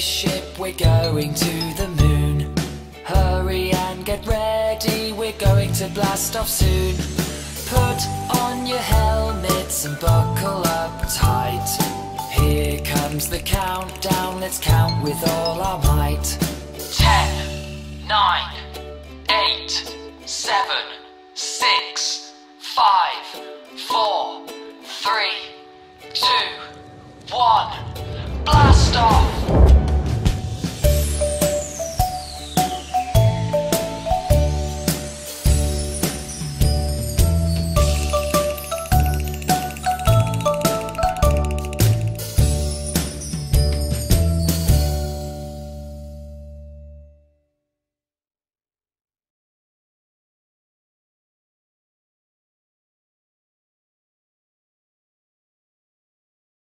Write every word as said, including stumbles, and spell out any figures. spaceship, we're going to the moon. Hurry and get ready, we're going to blast off soon. Put on your helmets and buckle up tight. Here comes the countdown, let's count with all our might. Ten, nine, eight, seven, six, five, four, three, two, one. Blast off!